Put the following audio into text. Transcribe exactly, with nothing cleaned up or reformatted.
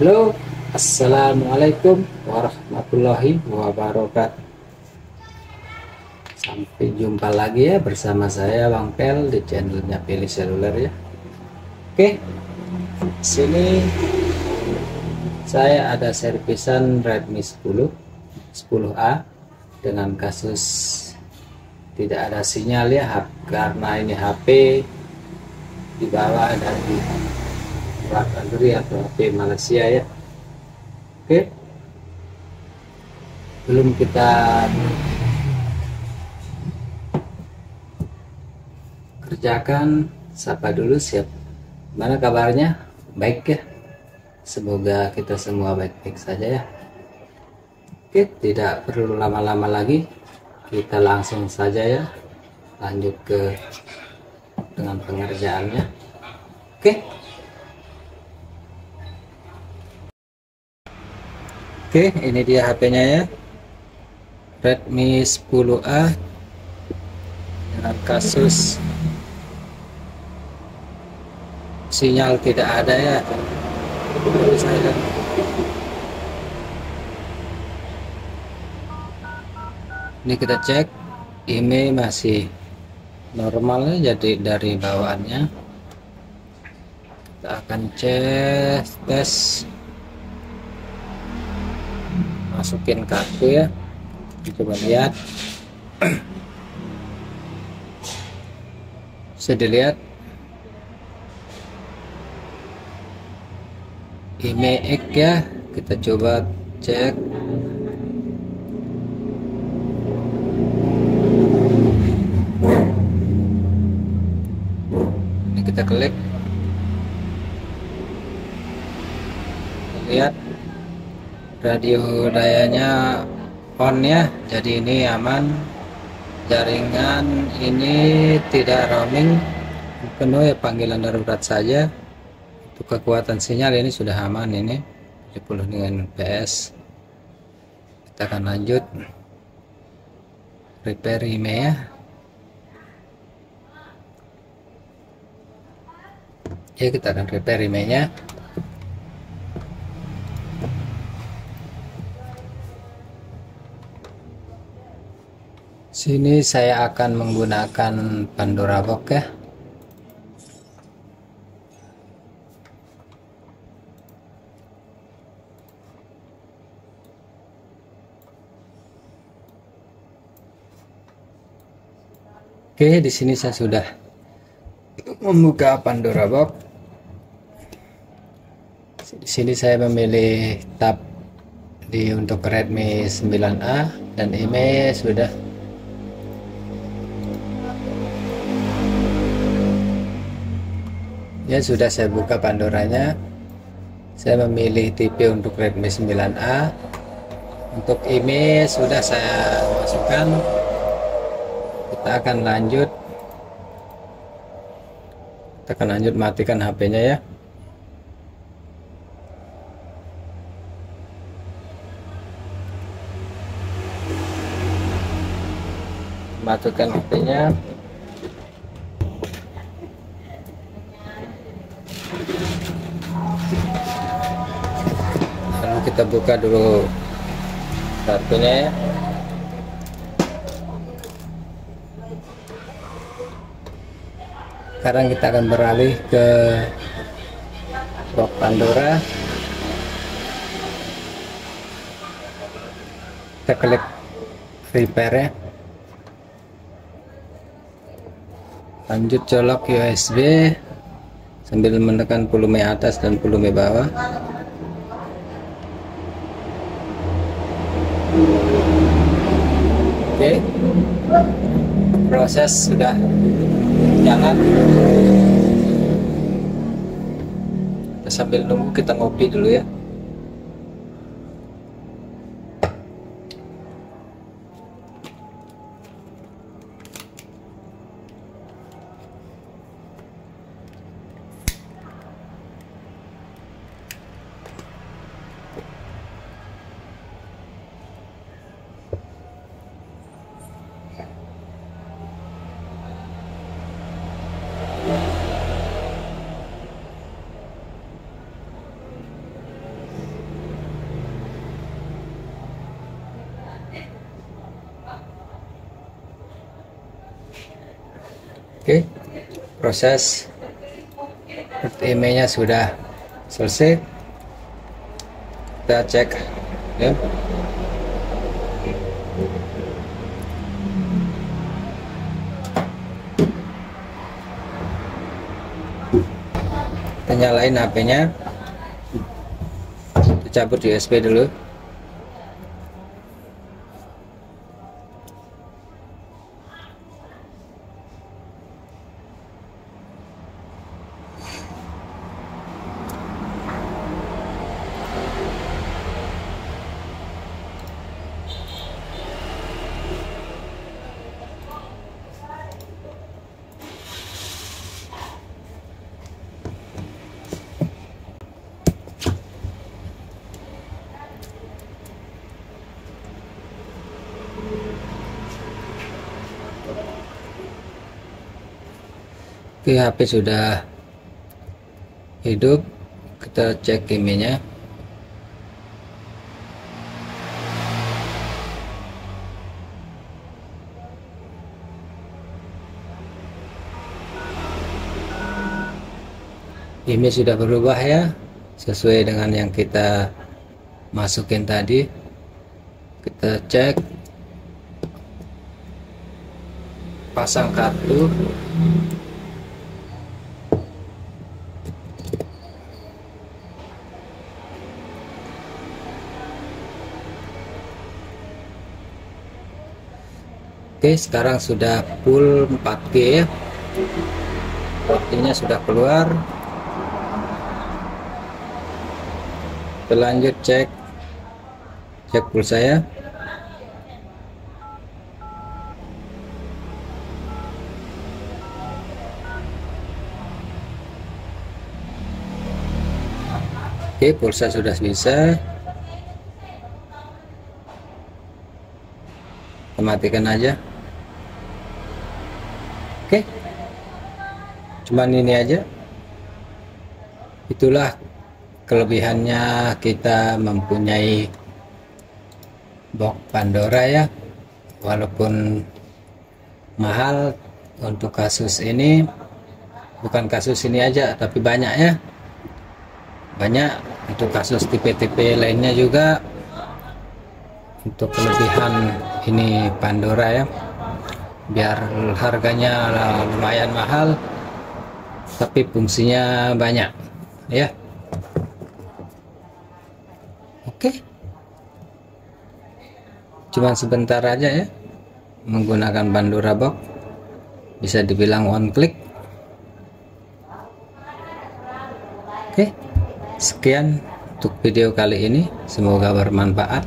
Halo, assalamualaikum warahmatullahi wabarakatuh. Sampai jumpa lagi ya bersama saya Bang Pel di channelnya Felly Celluler ya. Oke, sini saya ada servisan Redmi sepuluh A dengan kasus tidak ada sinyal ya, karena ini H P di bawah dari Tirak Adrie atau Tim Malaysia ya. Oke, belum kita kerjakan, sapa dulu siap. Mana kabarnya? Baik ya. Semoga kita semua baik-baik saja ya. Oke, tidak perlu lama-lama lagi, kita langsung saja ya. Lanjut ke dengan pengerjaannya. Oke. Oke, ini dia H P-nya ya, Redmi sepuluh A dengan kasus sinyal tidak ada ya. Saya ini kita cek I M E I masih normalnya, jadi dari bawaannya kita akan cek tes, masukin kartu ya, coba lihat. Bisa dilihat I M E I ya, kita coba cek. Ini kita klik, lihat radio dayanya on ya, jadi ini aman. Jaringan ini tidak roaming, penuh ya, panggilan darurat saja. Untuk kekuatan sinyal ini sudah aman, ini sepuluh dengan P S. Kita akan lanjut repair I M E I ya. Ya, kita akan repair I M E I-nya. Sini saya akan menggunakan Pandora Box ya. Oke, di sini saya sudah membuka Pandora Box. Di sini saya memilih tab di untuk Redmi sembilan A dan I M E I sudah. Ya, sudah saya buka Pandoranya. Saya memilih T V untuk Redmi sembilan A. Untuk I M E I sudah saya masukkan. Kita akan lanjut. Kita akan lanjut matikan H P-nya ya. Matikan H P-nya. Kita buka dulu kartunya ya. Sekarang kita akan beralih ke box Pandora. Kita klik repair ya. Lanjut colok U S B sambil menekan volume atas dan volume bawah. Oke, proses sudah jalan. Sambil nunggu kita ngopi dulu ya. proses I M E I-nya sudah selesai. Kita cek ya. Kita nyalain H P-nya, cabut U S B dulu. Oke, H P sudah hidup. Kita cek I M E I-nya. I M E I sudah berubah ya, sesuai dengan yang kita masukin tadi. Kita cek, pasang kartu. Oke, sekarang sudah full empat G ya. Waktunya sudah keluar. Kita lanjut cek cek pulsa ya. Oke, pulsa sudah bisa. Matikan aja. Oke, cuman ini aja. Itulah kelebihannya kita mempunyai box Pandora ya. Walaupun mahal untuk kasus ini, bukan kasus ini aja, tapi banyak ya. Banyak untuk kasus tipe-tipe lainnya juga. Untuk kelebihan ini Pandora ya, biar harganya lumayan mahal, tapi fungsinya banyak ya. Oke, cuman sebentar aja ya menggunakan Pandora Box, bisa dibilang one click. Oke, sekian untuk video kali ini, semoga bermanfaat.